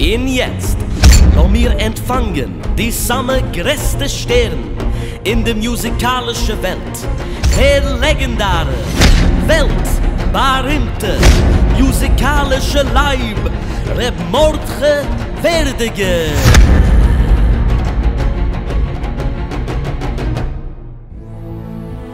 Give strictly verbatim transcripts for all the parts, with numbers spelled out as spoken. ihn jetzt, um ihr empfangen, die samme größte Stern in der musikalischen Welt. Her legendare, weltberühmte, musikalische Leib, Reb Mordechai Werdyger.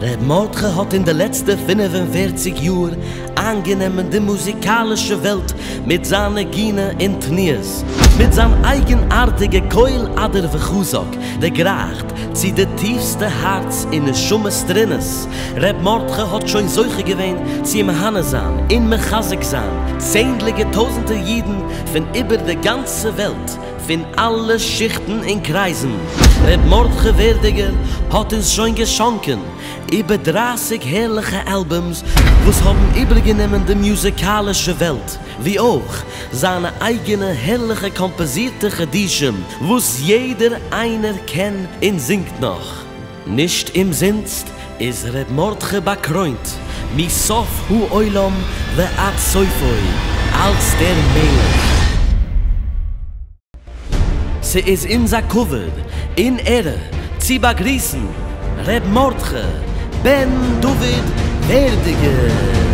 Reb Mordechai hat in den letzten fünfundvierzig Jahren angenommen die musikalische Welt mit seiner Gine in Tnies, mit seinem eigenartigen Keul ader Vechuzok, der Gracht, zu der tiefste Herz in der Schummes drinnes. Reb Mordechai hat schon solche gewähnt, sie im Hannesan, in Mechaziksan, zähnliche tausende Jiden von über der ganzen Welt, in alle Schichten in Kreisen. Reb Mordechai Werdyger hat uns schon geschenken über dreißig herrliche Albums, was haben übergenommen die musikalische Welt, wie auch seine eigene herrliche komposierte Gedichten, was jeder einer kennt und singt noch. Nicht im Sinst ist Reb Mordechai bekreut, misof hu oilam ve ad soifoi, als der Melech. Sie ist in Sakovel, in Ehre, zu begrüßen, Reb Mordechai Ben David Werdyger.